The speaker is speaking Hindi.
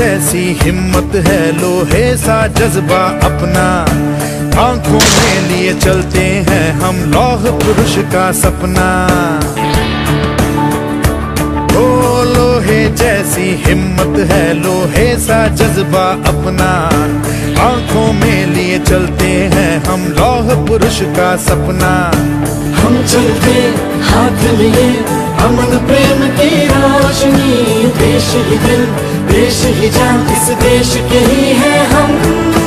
जैसी हिम्मत है, लोहे सा जज्बा अपना, आंखों में लिए चलते हैं हम लौह पुरुष का सपना। ओ लोहे जैसी हिम्मत है, लोहे सा जज्बा अपना, आंखों में लिए चलते हैं हम लौह पुरुष का सपना। हम चलते हाथ लिए अमन प्रेम की रोशनी, देश ही दिल देश ही जान इस देश के ही है हम।